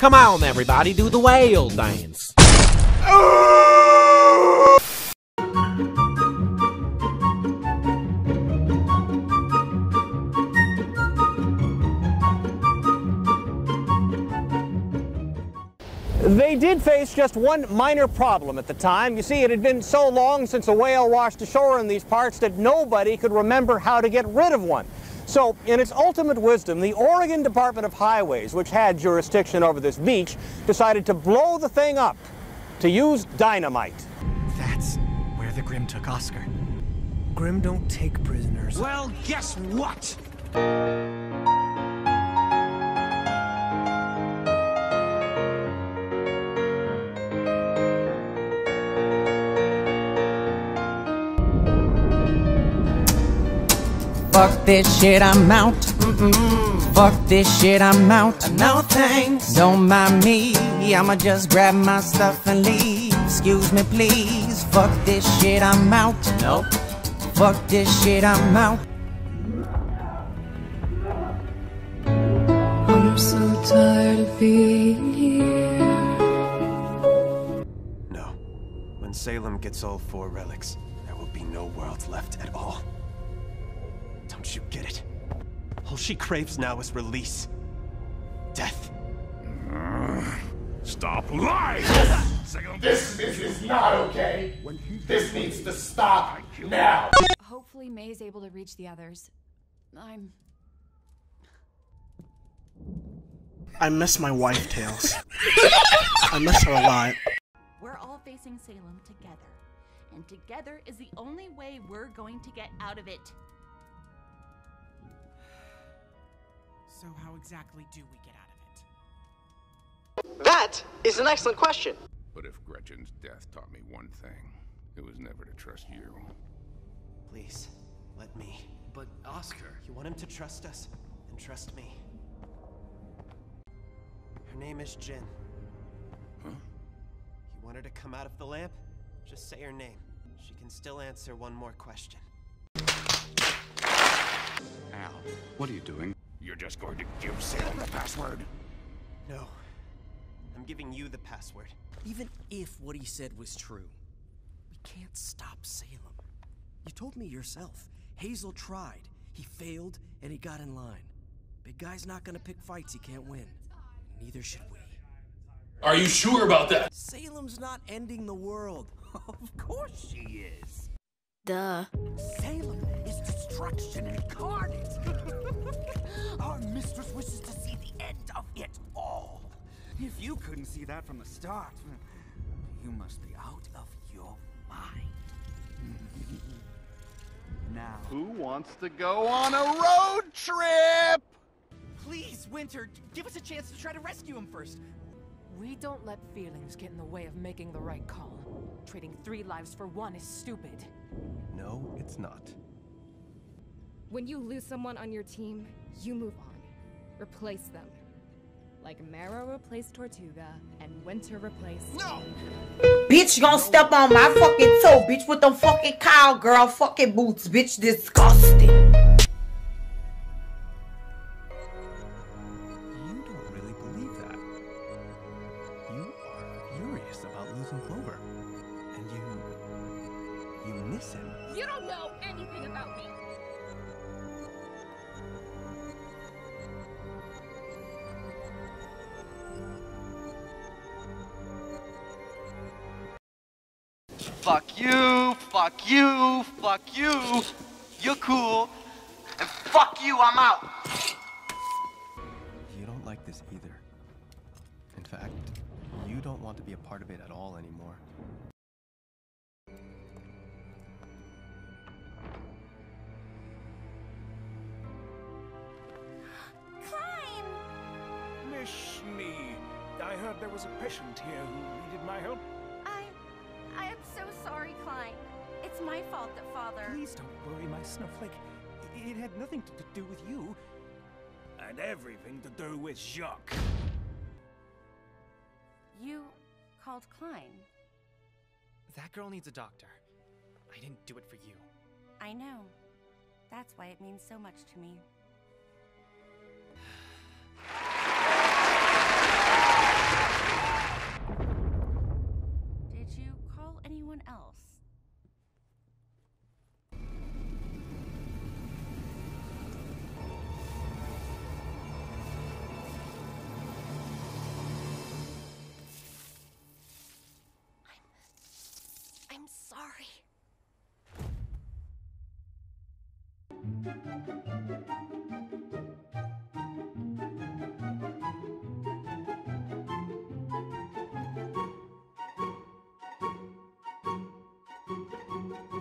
Come on, everybody, do the whale dance. They did face just one minor problem at the time. You see, it had been so long since a whale washed ashore in these parts that nobody could remember how to get rid of one. So, in its ultimate wisdom, the Oregon Department of Highways, which had jurisdiction over this beach, decided to blow the thing up, to use dynamite. That's where the Grim took Oscar. Grim don't take prisoners. Well, guess what? Fuck this shit, I'm out. Mm-mm. Fuck this shit, I'm out. No thanks. Don't mind me, I'ma just grab my stuff and leave. Excuse me, please. Fuck this shit, I'm out. Nope. Fuck this shit, I'm out. I'm so tired of being here. No. When Salem gets all four relics, there will be no world left at all. Don't you get it? All she craves now is release. Death. Stop lying! This is not okay. This needs to stop now. Hopefully May is able to reach the others. I miss my wife, Tails. I miss her a lot. We're all facing Salem together. And together is the only way we're going to get out of it. So how exactly do we get out of it? That is an excellent question. But if Gretchen's death taught me one thing, it was never to trust you. Please, let me. But Oscar, you want him to trust us and trust me. Her name is Jin. Huh? You want her to come out of the lamp? Just say her name. She can still answer one more question. Al, what are you doing? You're just going to give Salem the password? No. I'm giving you the password. Even if what he said was true, we can't stop Salem. You told me yourself. Hazel tried. He failed, and he got in line. Big guy's not gonna pick fights he can't win. Neither should we. Are you sure about that? Salem's not ending the world. Of course she is. Duh. Salem is destruction incarnate. Our mistress wishes to see the end of it all. If you couldn't see that from the start, you must be out of your mind. Now, who wants to go on a road trip? Please, Winter, give us a chance to try to rescue him first. We don't let feelings get in the way of making the right call. Trading 3 lives for 1 is stupid. No, it's not. When you lose someone on your team, you move on. Replace them. Like Mara replaced Tortuga, and Winter replaced... No! Bitch, you gonna step on my fucking toe, bitch, with them fucking cowgirl fucking boots, bitch. Disgusting. You don't really believe that. You are furious about losing Clover. And you miss him. You don't know anything about me! Fuck you, fuck you, fuck you, you're cool, and fuck you, I'm out! You don't like this either. In fact, you don't want to be a part of it at all anymore. Klein! Miss me. I heard there was a patient here who needed my help. I am so sorry, Klein. It's my fault that Father... Please don't worry, my snowflake. It had nothing to do with you. And everything to do with Jacques. You called Klein? That girl needs a doctor. I didn't do it for you. I know. That's why it means so much to me. I'm sorry.